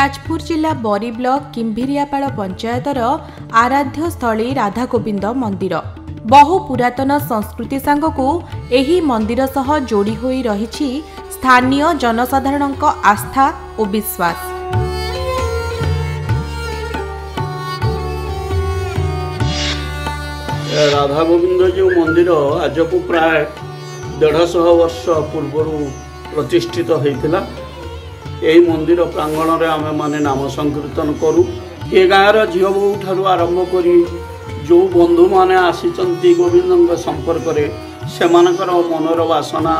जाजपुर जिला बरी ब्लॉक किम्भिरियापाड़ा पंचायतर आराध्य स्थली राधागोविंद मंदिर बहु पुरातन संस्कृति सांग को यही मंदिर सह जोड़ी होई रही स्थानीय जनसाधारण आस्था और विश्वास। राधागोविंद जो मंदिर आज को प्राय 150 वर्ष पूर्व प्रतिष्ठित होता। यही मंदिर प्रांगण में आम मैंने नाम संकीर्तन करूँ। ये गाँवर झी बो ठार आरंभ कर जो बंधु मैंने आसी गोविंद संपर्क से मनर वासना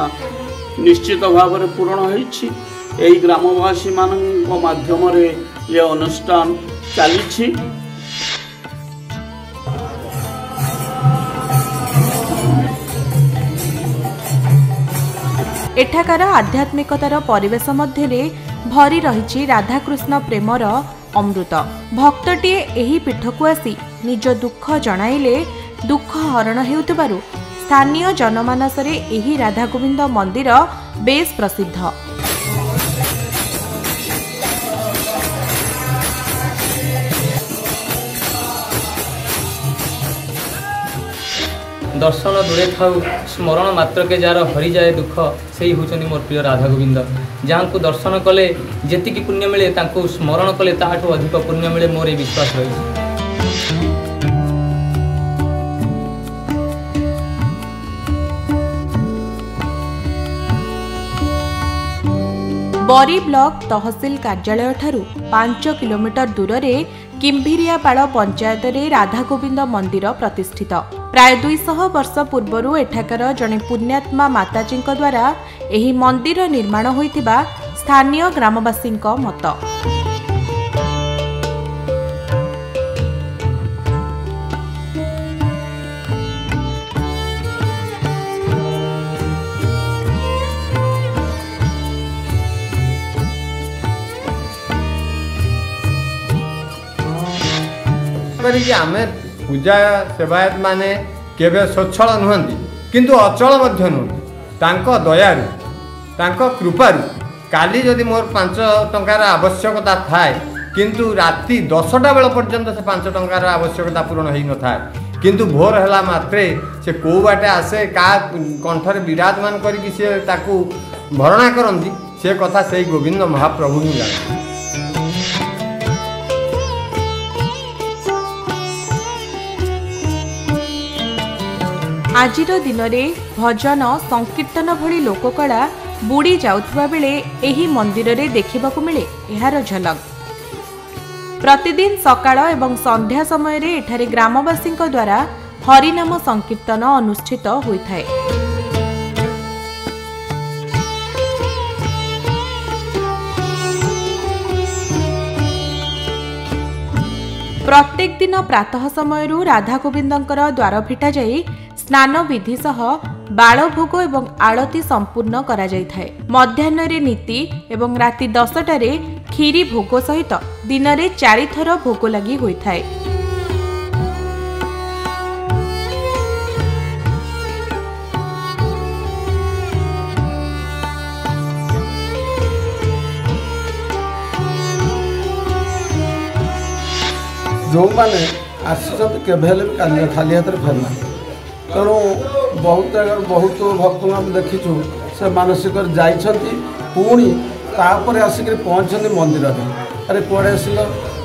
निश्चित भाव में पूरण हो ग्रामवासी माध्यम ये अनुष्ठान चली। एठाकार आध्यात्मिकतार परिवेश मध्य भरी रही राधाकृष्ण प्रेमर अमृत। भक्तटीए एही पीठकु आसी निज दुख जणाइले दुख हरण हेउतबारु स्थानीय जनमानसरे एही राधागोविंद मंदिर बेस प्रसिद्ध। दर्शन दूरे थाऊ स्मरण मात्र के जार हरि जाए दुख से ही होचनी मोर प्रिय राधागोविंद। जहाँ दर्शन कले जेतिकी पुण्य मिले तांको स्मरण कले ताठू अधिक पुण्य मिले मोर ये विश्वास रही। बरी ब्लॉक तहसिल कार्यालय ठारू 5 किलोमीटर दूर रे किम्भिरियापाड़ा पंचायत रे राधागोविंद मंदिर प्रतिष्ठित। प्राय 200 वर्ष पूर्व एठाकार जने पुण्यात्मा माताजी द्वारा एही मंदिर निर्माण होइतिबा स्थानीय ग्रामवासी मत। आम पूजा सेवायत माने केवे स्वच्छल नुहंती किंतु अचल मध्य नुहंती। तांको दयारु तांको कृपारु काली जदि मोर 5 टंकार आवश्यकता थाए किंतु राति 10टा बेल पर्यंत से 5 टंकार आवश्यकता पूरण होई न थाए। किंतु भोर हैला मात्रे से को बाटे आसे का कंठर विराजमान करिकि से ताकू भरणा करंती। से कथा सेई गोविंद महाप्रभु ही जाने। आजिर दिन में भजन संकीर्तन भली लोककला बुड़ी जाउथुवा बेले एही मंदिर रे देखिबाकू मिले एहार झलक। प्रतिदिन सकाळ एवं संध्या समय रे एठारे ग्रामवासी द्वारा हरिनाम संकीर्तन अनुष्ठित होइथाय। प्रत्येक दिन प्रातः समय राधागोविंदर द्वार फिटा जाई स्नान विधि सह बाल भोग एवं आलती संपूर्ण करा जाय थाए। मध्याह्न रे नीति एवं राति 10टा रे खीरी भोग सहित दिन रे 4 थर भोग लगी होई थाए। जो माने आशीष केभेल खाली हाथ फेरना तेणु बहुत जगह बहुत भक्त आम देखीचु से मानसिक पुणी तापर आसिक पहुँचते मंदिर में। अरे कड़े आसल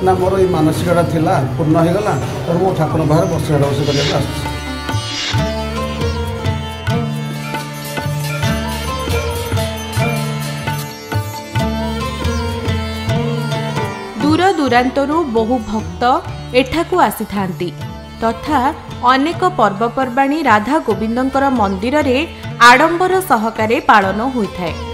ना मोर ये मानसिकता थी पूर्ण होगा तेनाली मो ठाकुर बाहर बसा बस कर। दूर दूरांतरू बहु भक्त एठाकू आसी थांती तथा अनेक पर्वपर्वाणी राधा गोविंदर मंदिर रे आडंबर सहकारे पालन होई थाए।